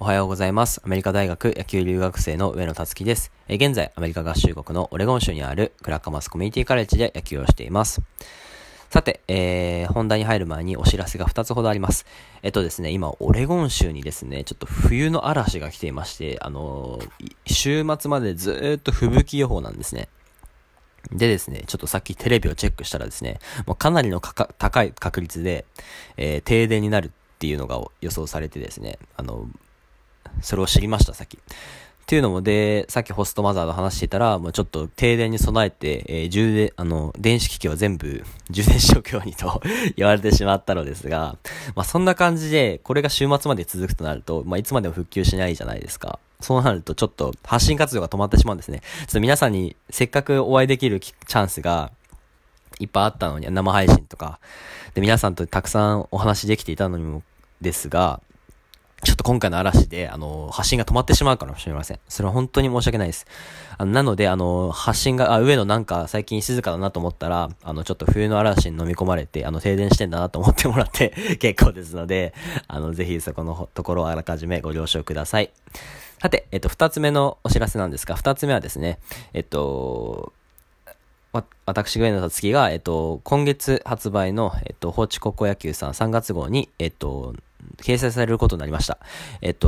おはようございます。アメリカ大学野球留学生の上野達樹です。現在アメリカ合衆国のオレゴン州にあるクラカマスコミュニティカレッジで野球をしています。さて、本題に入る前にお知らせが2つほどあります。今、オレゴン州にですね、ちょっと冬の嵐が来ていまして、週末までずっと吹雪予報なんですね。でですね、ちょっとさっきテレビをチェックしたらですね、もうかなりの高い確率で、停電になるっていうのが予想されてですね、それを知りました、さっき。っていうのもで、さっきホストマザーと話していたら、もうちょっと停電に備えて、電子機器を全部充電しとくようにと言われてしまったのですが、まあそんな感じで、これが週末まで続くとなると、まあいつまでも復旧しないじゃないですか。そうなるとちょっと発信活動が止まってしまうんですね。ちょっと皆さんにせっかくお会いできるチャンスがいっぱいあったのに、生配信とか。で、皆さんとたくさんお話できていたのにも、ですが、ちょっと今回の嵐で、発信が止まってしまうかもしれません。それは本当に申し訳ないです。なので、発信が、上野なんか最近静かだなと思ったら、ちょっと冬の嵐に飲み込まれて、停電してんだなと思ってもらって結構ですので、ぜひそこのところをあらかじめご了承ください。さて、二つ目のお知らせなんですが、二つ目はですね、私、上野達樹が、今月発売の、放置高校野球さん3月号に、掲載されることになりました。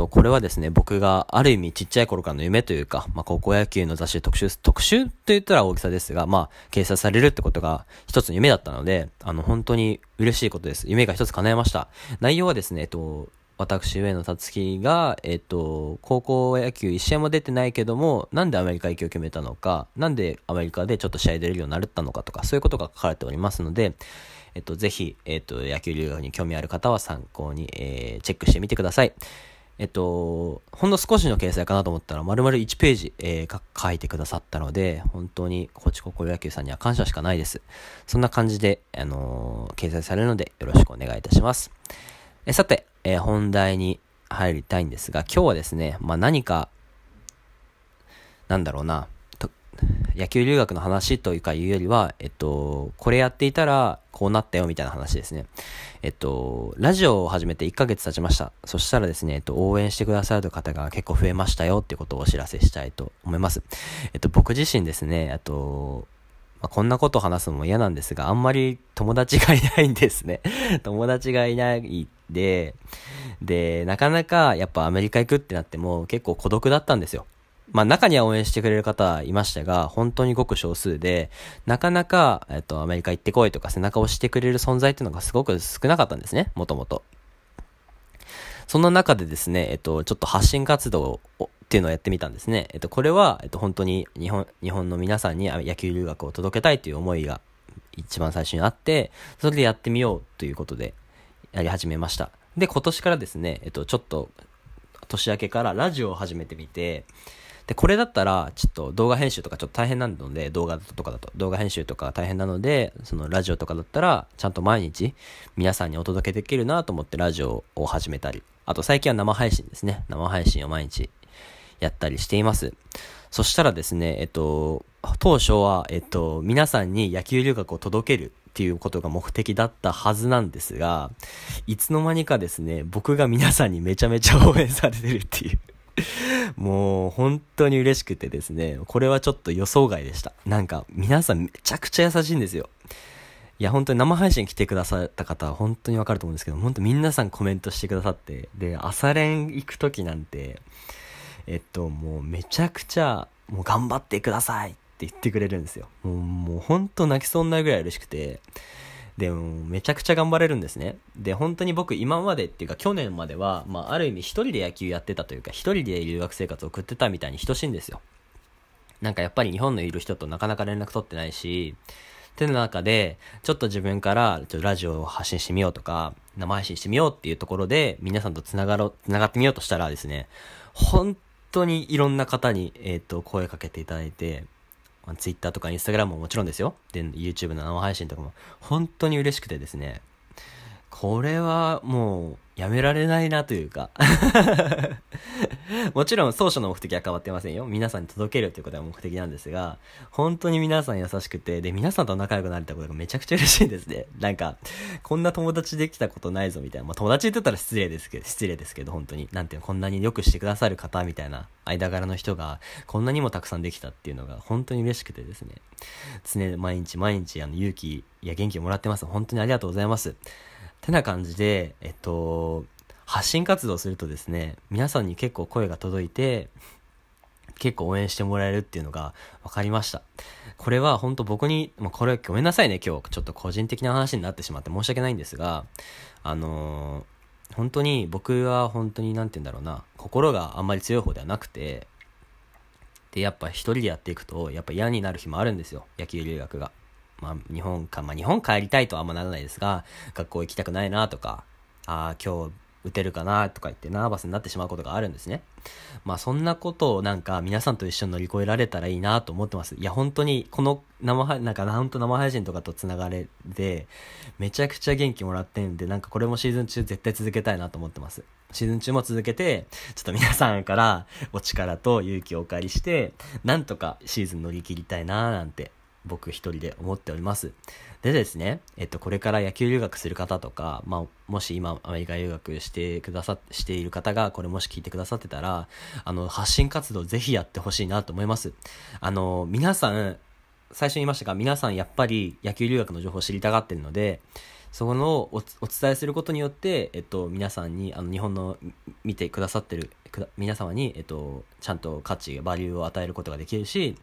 これはですね、僕がある意味ちっちゃい頃からの夢というか、まあ、高校野球の雑誌で特集と言ったら大きさですが、まあ、掲載されるってことが一つの夢だったので、本当に嬉しいことです。夢が一つ叶えました。内容はですね、私、上野達樹が、高校野球一試合も出てないけども、なんでアメリカ行きを決めたのか、なんでアメリカでちょっと試合出れるようになったのかとか、そういうことが書かれておりますので、ぜひ、野球留学に興味ある方は参考に、チェックしてみてください。ほんの少しの掲載かなと思ったら、丸々1ページ、書いてくださったので、本当に、高知高校野球さんには感謝しかないです。そんな感じで、掲載されるので、よろしくお願いいたします。さて、本題に入りたいんですが、今日はですね、まあ、何か、なんだろうな、野球留学の話というかいうよりは、これやっていたらこうなったよみたいな話ですね。ラジオを始めて1ヶ月経ちました。そしたらですね、応援してくださる方が結構増えましたよってことをお知らせしたいと思います。僕自身ですね、まあ、こんなことを話すのも嫌なんですが、あんまり友達がいないんですね。友達がいないで、なかなかやっぱアメリカ行くってなっても結構孤独だったんですよ。まあ中には応援してくれる方はいましたが、本当にごく少数で、なかなか、アメリカ行ってこいとか背中を押してくれる存在っていうのがすごく少なかったんですね、もともと。そんな中でですね、ちょっと発信活動をっていうのをやってみたんですね。これは、本当に日本の皆さんに野球留学を届けたいという思いが一番最初にあって、それでやってみようということでやり始めました。で、今年からですね、ちょっと年明けからラジオを始めてみて、で、これだったら、ちょっと動画編集とかちょっと大変なので、動画編集とか大変なので、そのラジオとかだったら、ちゃんと毎日皆さんにお届けできるなと思ってラジオを始めたり、あと最近は生配信ですね。生配信を毎日やったりしています。そしたらですね、当初は、皆さんに野球留学を届けるっていうことが目的だったはずなんですが、いつの間にかですね、僕が皆さんにめちゃめちゃ応援されてるっていう。もう本当に嬉しくてですね、これはちょっと予想外でした。なんか皆さんめちゃくちゃ優しいんですよ。いや本当に生配信来てくださった方は本当にわかると思うんですけど、本当皆さんコメントしてくださって、で、朝練行く時なんて、もうめちゃくちゃ、もう頑張ってくださいって言ってくれるんですよ。もう本当泣きそうになるぐらい嬉しくて、でもめちゃくちゃ頑張れるんですね。で、本当に僕今までっていうか去年までは、まあある意味一人で野球やってたというか、一人で留学生活を送ってたみたいに等しいんですよ。なんかやっぱり日本のいる人となかなか連絡取ってないし、っていう中で、ちょっと自分からラジオを発信してみようとか、生配信してみようっていうところで、皆さんとつながってみようとしたらですね、本当にいろんな方に、声かけていただいて、ツイッターとかインスタグラムももちろんですよ。で、YouTube の生配信とかも本当に嬉しくてですね。これはもうやめられないなというかもちろん当初の目的は変わってませんよ。皆さんに届けるということが目的なんですが、本当に皆さん優しくて、で皆さんと仲良くなれたことがめちゃくちゃ嬉しいですね。なんかこんな友達できたことないぞみたいな、まあ、友達って言ったら失礼ですけど本当になんていうの、こんなによくしてくださる方みたいな間柄の人がこんなにもたくさんできたっていうのが本当に嬉しくてですね、常毎日勇気や元気をもらってます。本当にありがとうございますってな感じで、発信活動するとですね、皆さんに結構声が届いて、結構応援してもらえるっていうのが分かりました。これは本当僕に、これごめんなさいね、今日ちょっと個人的な話になってしまって申し訳ないんですが、本当に僕は本当になんて言うんだろうな、心があんまり強い方ではなくて、でやっぱ一人でやっていくとやっぱ嫌になる日もあるんですよ、野球留学が。日本帰りたいとはあんまならないですが、学校行きたくないなとか、今日打てるかなとか言ってナーバスになってしまうことがあるんですね。そんなことをなんか皆さんと一緒に乗り越えられたらいいなと思ってます。いや本当にこの生配信とかとつながれでめちゃくちゃ元気もらってるんで、なんかこれもシーズン中絶対続けたいなと思ってます。シーズン中も続けて、ちょっと皆さんからお力と勇気をお借りしてなんとかシーズン乗り切りたいななんて僕一人で思っております。でですね、これから野球留学する方とか、もし今アメリカ留学している方がこれもし聞いてくださってたら、発信活動ぜひやってほしいなと思います。皆さん最初に言いましたが、皆さんやっぱり野球留学の情報を知りたがってるので、そこをお伝えすることによって、皆さんに日本の見てくださってる皆様に、ちゃんと価値バリューを与えることができるし、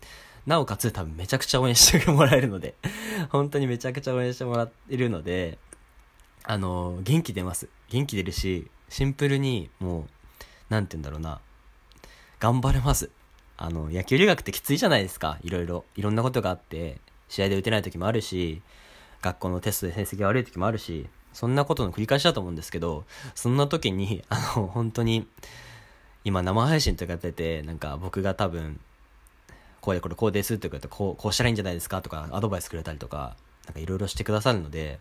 なおかつ多分めちゃくちゃ応援してもらえるので本当にめちゃくちゃ応援してもらえるので、元気出ます。元気出るし、シンプルにもうなんて言うんだろうな、頑張れます。野球留学ってきついじゃないですか。いろんなことがあって、試合で打てない時もあるし、学校のテストで成績が悪い時もあるし、そんなことの繰り返しだと思うんですけど、そんな時に本当に今生配信とかやってて、なんか僕が多分これですって言うと、こうしたらいいんじゃないですかとかアドバイスくれたりとか、なんかいろいろしてくださるので、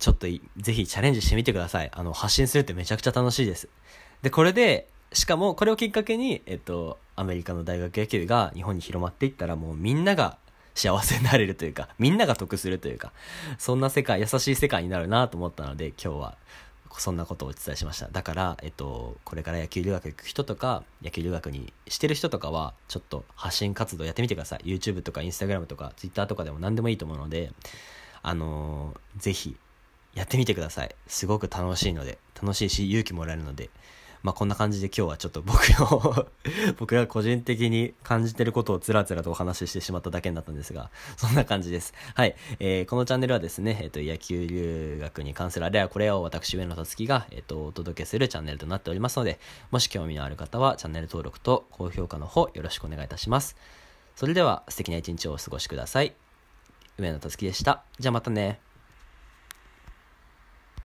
ちょっとぜひチャレンジしてみてください。発信するってめちゃくちゃ楽しいです。でこれでしかもこれをきっかけに、アメリカの大学野球が日本に広まっていったら、もうみんなが幸せになれるというか、みんなが得するというか、そんな世界、優しい世界になるなと思ったので、今日はそんなことをお伝えしました。だから、これから野球留学行く人とか、野球留学にしてる人とかは、ちょっと発信活動やってみてください。YouTube とか Instagram とか Twitter とかでも何でもいいと思うので、ぜひやってみてください。すごく楽しいので、楽しいし勇気もらえるので、こんな感じで今日はちょっと僕が個人的に感じてることをつらつらとお話ししてしまっただけになったんですが、そんな感じです。はい。このチャンネルはですね、野球留学に関するあれやこれを私、上野たつきが、お届けするチャンネルとなっておりますので、もし興味のある方はチャンネル登録と高評価の方よろしくお願いいたします。それでは素敵な一日をお過ごしください。上野たつきでした。じゃあまたね。